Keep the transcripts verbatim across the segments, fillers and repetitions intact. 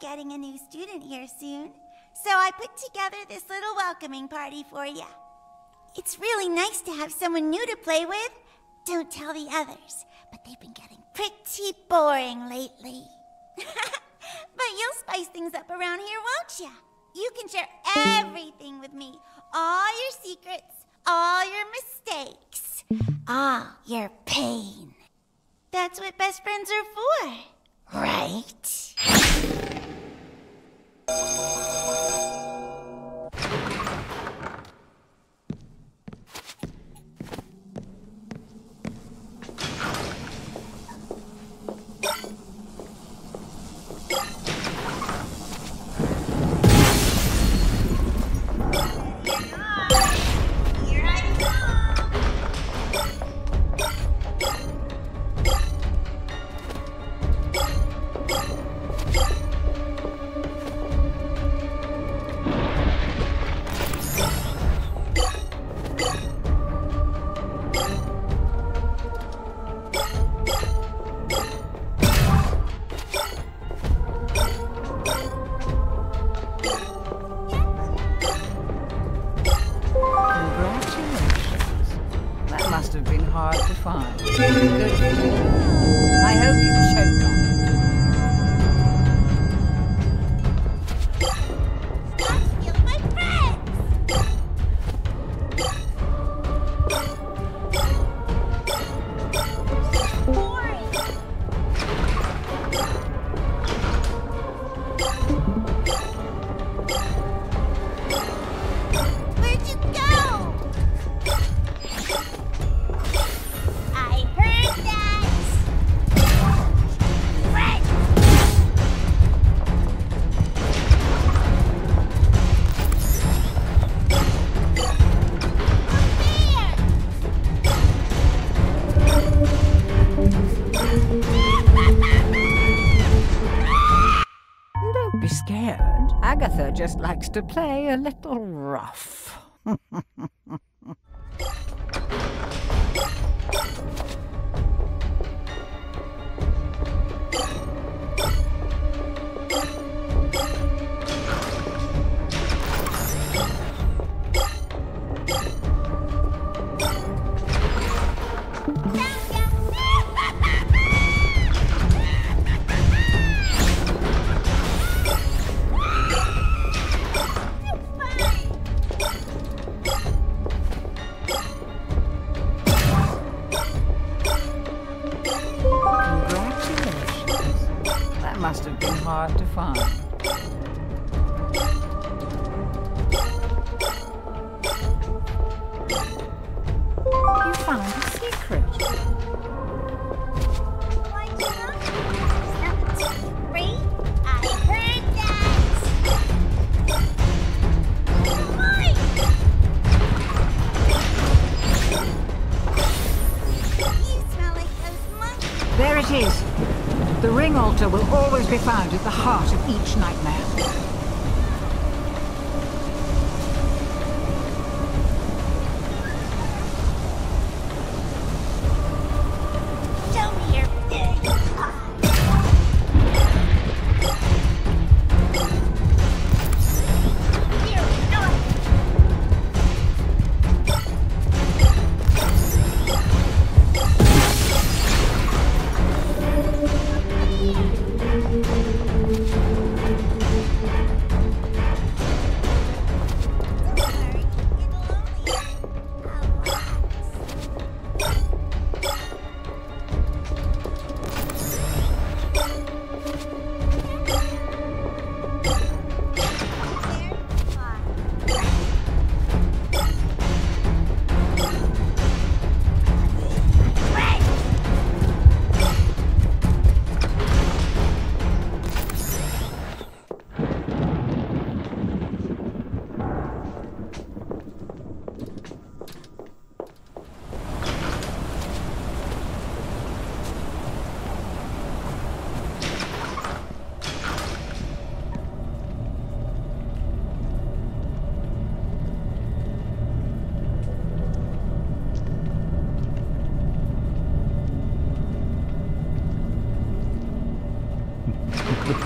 be getting a new student here soon, so I put together this little welcoming party for you. It's really nice to have someone new to play with. Don't tell the others, but they've been getting pretty boring lately. But you'll spice things up around here, won't ya? You can share everything with me. All your secrets, all your mistakes, all your pain. That's what best friends are for, right? Agatha just likes to play a little rough. Will always be found at the heart of each nightmare.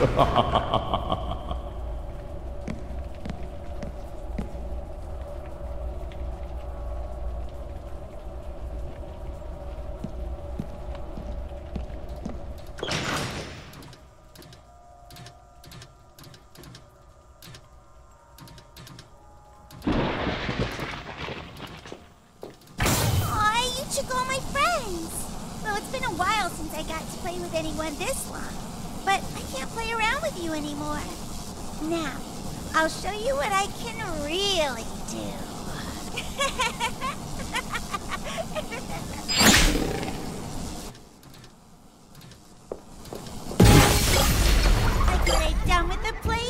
Ha ha ha ha. games. Well, it's been a while since I got to play with anyone this long, but I can't play around with you anymore. Now, I'll show you what I can really do. I get it done with the place.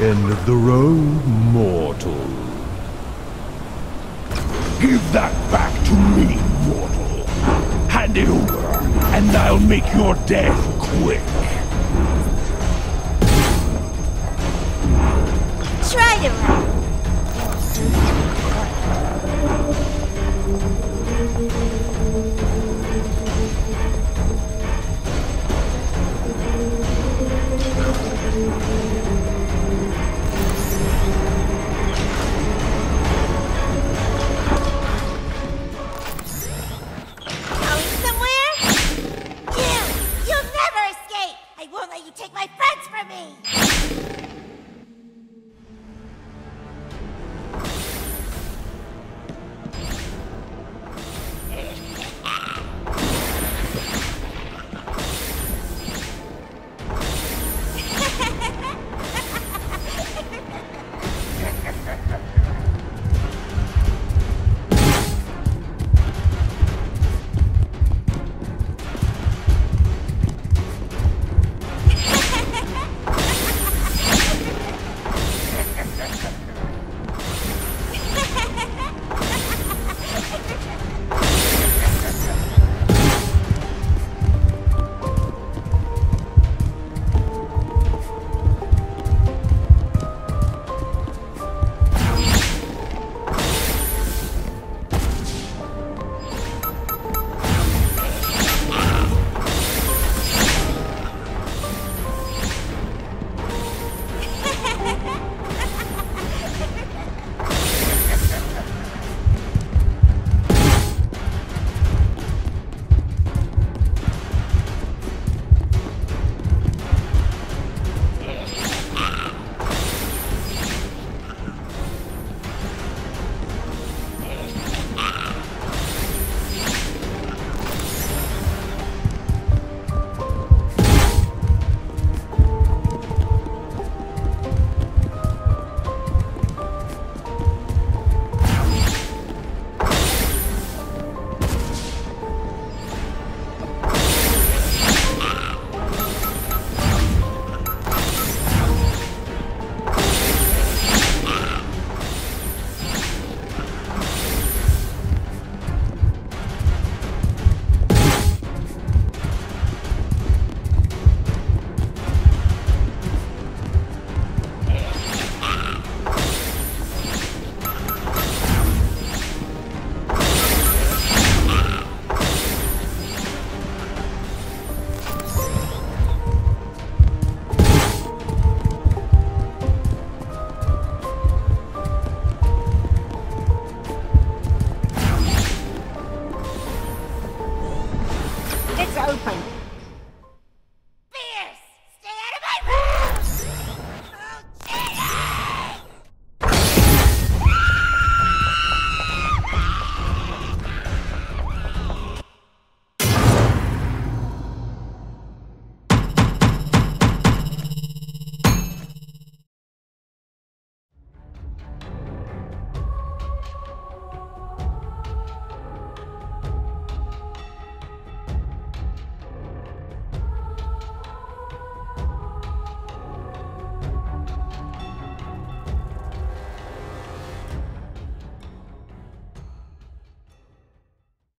end of the road, mortal. Give that back to me, mortal. Hand it over, and I'll make your death quick. Try to run.